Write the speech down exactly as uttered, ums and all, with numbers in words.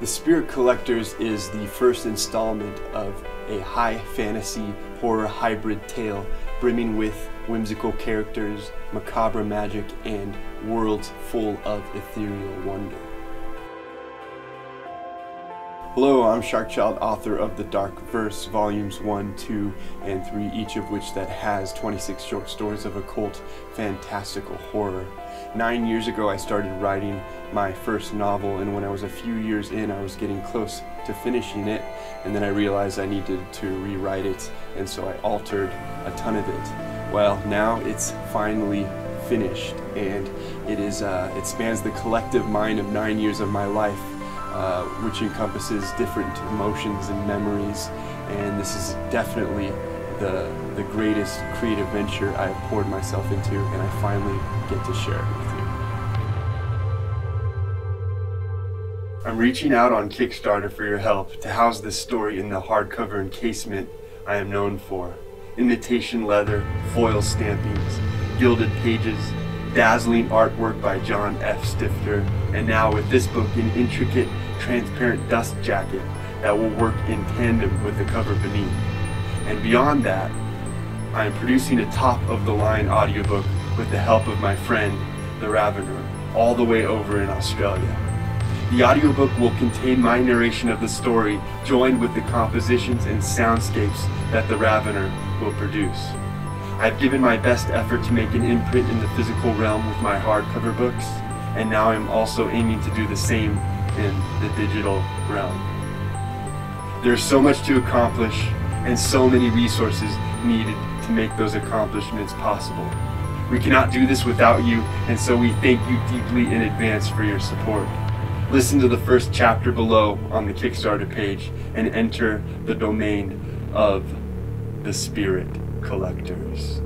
The Spirit Collectors is the first installment of a high fantasy horror hybrid tale brimming with whimsical characters, macabre magic, and worlds full of ethereal wonder. Hello, I'm Sharkchild, author of The Dark Verse, Volumes one, two, and three, each of which that has twenty-six short stories of occult fantastical horror. Nine years ago I started writing my first novel, and when I was a few years in I was getting close to finishing it, and then I realized I needed to rewrite it, and so I altered a ton of it. Well, now it's finally finished, and it is uh, it spans the collective mind of nine years of my life. Uh, which encompasses different emotions and memories, and this is definitely the, the greatest creative venture I've poured myself into, and I finally get to share it with you. I'm reaching out on Kickstarter for your help to house this story in the hardcover encasement I am known for. Imitation leather, foil stampings, gilded pages, dazzling artwork by John F. Stifter, and now with this book, an intricate, transparent dust jacket that will work in tandem with the cover beneath. And beyond that, I am producing a top-of-the-line audiobook with the help of my friend, The Ravener, all the way over in Australia. The audiobook will contain my narration of the story, joined with the compositions and soundscapes that The Ravener will produce. I've given my best effort to make an imprint in the physical realm with my hardcover books, and now I'm also aiming to do the same in the digital realm. There's so much to accomplish, and so many resources needed to make those accomplishments possible. We cannot do this without you, and so we thank you deeply in advance for your support. Listen to the first chapter below on the Kickstarter page, and enter the domain of the Spirit Collectors.